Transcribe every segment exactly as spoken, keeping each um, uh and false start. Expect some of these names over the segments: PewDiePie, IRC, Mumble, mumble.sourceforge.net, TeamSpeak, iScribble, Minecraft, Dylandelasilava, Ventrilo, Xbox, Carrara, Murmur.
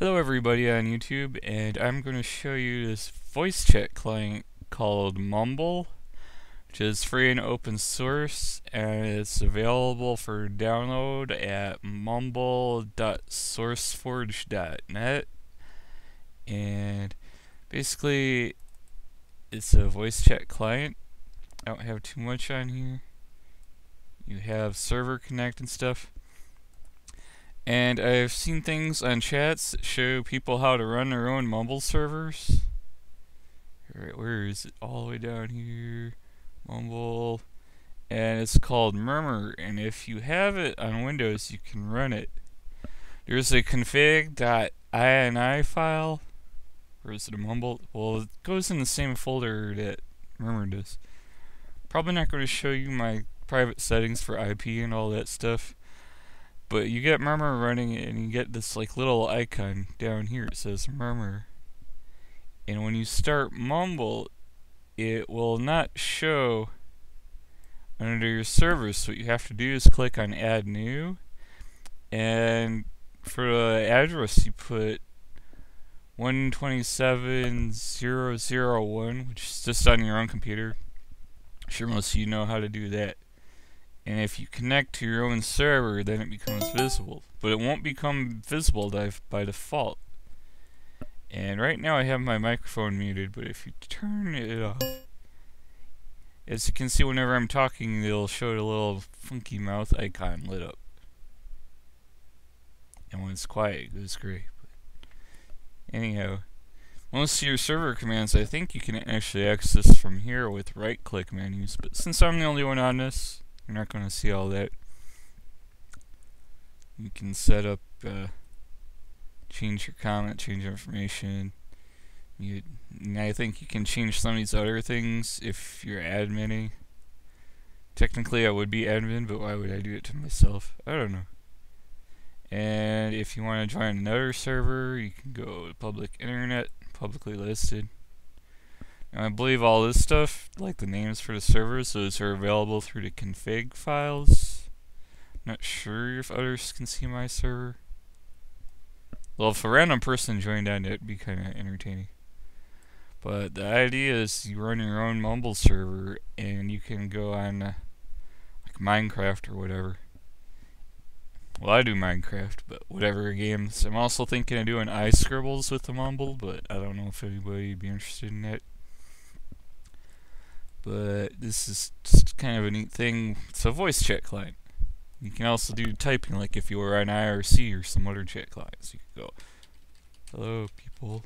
Hello everybody on YouTube, and I'm going to show you this voice chat client called Mumble, which is free and open source, and it's available for download at mumble dot sourceforge dot net. And basically it's a voice chat client. I don't have too much on here. You have server connect and stuff. And I've seen things on chats that show people how to run their own Mumble servers. Alright, where is it? All the way down here. Mumble. And it's called Murmur. And if you have it on Windows, you can run it. There's a config dot ini file. Or is it a Mumble? Well, it goes in the same folder that Murmur does. Probably not going to show you my private settings for I P and all that stuff. But you get Murmur running and you get this like little icon down here. It says Murmur. And when you start Mumble, it will not show under your servers. So what you have to do is click on Add New. And for the address you put one twenty-seven dot zero dot zero dot one, which is just on your own computer. I'm sure most of you know how to do that. And if you connect to your own server, then it becomes visible. But it won't become visible by default. And right now I have my microphone muted, but if you turn it off, as you can see, whenever I'm talking, it'll show the little funky mouth icon lit up. And when it's quiet, it goes gray. But anyhow, most of your server commands, I think you can actually access from here with right-click menus. But since I'm the only one on this, you're not going to see all that. You can set up, uh, change your comment, change information. You, and I think you can change some of these other things if you're adminning. Technically I would be admin, but why would I do it to myself? I don't know. And if you want to join another server, you can go to public internet, publicly listed. I believe all this stuff, like the names for the servers, those are available through the config files. Not sure if others can see my server. Well, if a random person joined on it, it'd be kind of entertaining. But the idea is you run your own Mumble server, and you can go on uh, like Minecraft or whatever. Well, I do Minecraft, but whatever games. I'm also thinking of doing iScribbles with the Mumble, but I don't know if anybody would be interested in that. But this is just kind of a neat thing. It's a voice chat client. You can also do typing, like if you were on I R C or some other chat clients. You could go, hello people.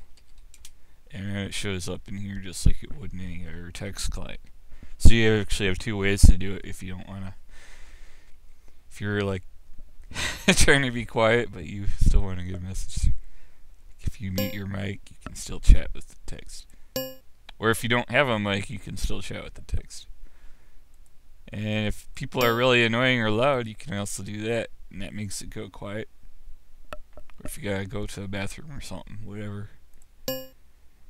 And it shows up in here just like it would in any other text client. So you actually have two ways to do it if you don't want to. If you're like trying to be quiet, but you still want to get a message. If you mute your mic, you can still chat with the text. Or if you don't have a mic, you can still chat with the text. And if people are really annoying or loud, you can also do that, and that makes it go quiet. Or if you gotta go to the bathroom or something, whatever.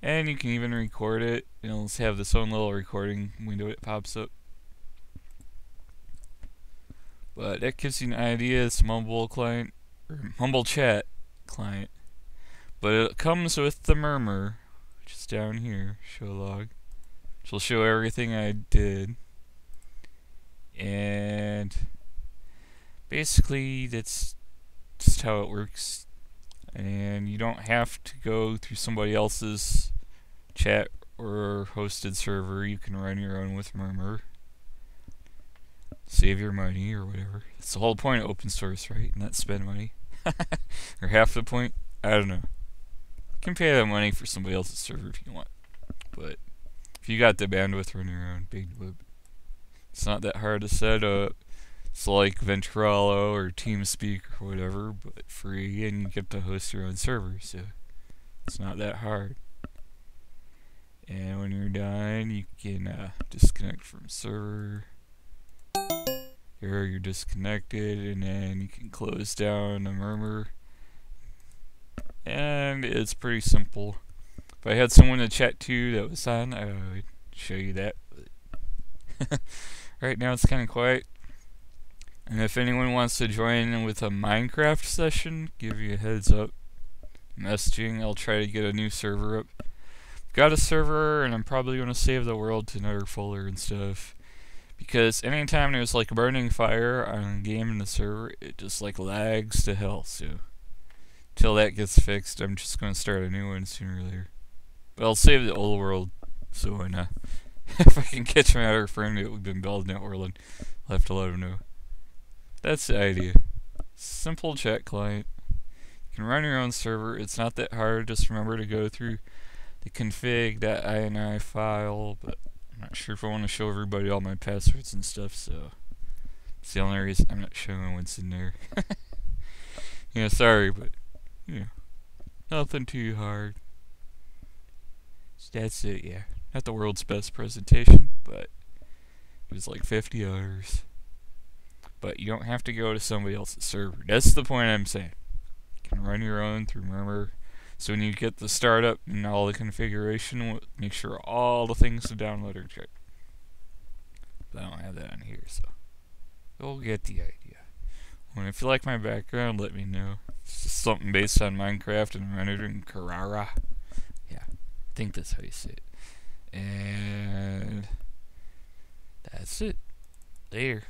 And you can even record it, and it'll have this own little recording window that pops up. But that gives you an idea. It's Mumble client, or Mumble chat client. But it comes with the Murmur. Just down here, show log, which will show everything I did, and basically that's just how it works. And you don't have to go through somebody else's chat or hosted server. You can run your own with Murmur, save your money or whatever. That's the whole point of open source, right? Not spend money. Or half the point, I don't know. You can pay that money for somebody else's server if you want, but if you got the bandwidth, run your own big web. It's not that hard to set up. It's like Ventrilo or TeamSpeak or whatever, but free, and you get to host your own server, so it's not that hard. And when you're done, you can uh, disconnect from server. Here you're disconnected, and then you can close down the Murmur. And it's pretty simple. If I had someone to chat to that was on, I would show you that. Right now it's kind of quiet. And if anyone wants to join in with a Minecraft session, give you a heads up. messaging. I'll try to get a new server up. Got a server, and I'm probably going to save the world to another folder and stuff. Because anytime there's like a burning fire on a game in the server, it just like lags to hell. So till that gets fixed, I'm just going to start a new one sooner or later. But I'll save the old world, so why not? If I can catch my other friend that we've been building that world, I'll have to let him know. That's the idea. Simple chat client. You can run your own server. It's not that hard. Just remember to go through the config.ini file, but I'm not sure if I want to show everybody all my passwords and stuff, so it's the only reason I'm not showing what's in there. Yeah, sorry, but you know, nothing too hard. So that's it, yeah. Not the world's best presentation, but it was like fifty hours. But you don't have to go to somebody else's server. That's the point I'm saying. You can run your own through Murmur. So when you get the startup and all the configuration, make sure all the things to download are checked. But I don't have that on here, so you'll get the idea. Well, if you like my background, let me know. It's just something based on Minecraft and rendered in Carrara. Yeah, I think that's how you say it. And that's it. There.